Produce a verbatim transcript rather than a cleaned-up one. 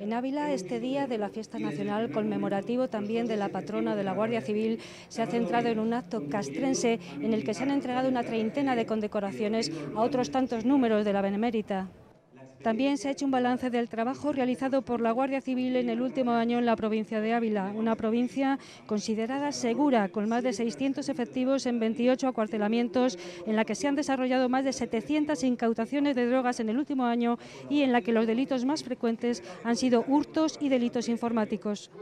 En Ávila, este día de la fiesta nacional, conmemorativo también de la patrona de la Guardia Civil, se ha centrado en un acto castrense en el que se han entregado una treintena de condecoraciones a otros tantos números de la benemérita. También se ha hecho un balance del trabajo realizado por la Guardia Civil en el último año en la provincia de Ávila, una provincia considerada segura, con más de seiscientos efectivos en veintiocho acuartelamientos, en la que se han desarrollado más de setecientas incautaciones de drogas en el último año y en la que los delitos más frecuentes han sido hurtos y delitos informáticos.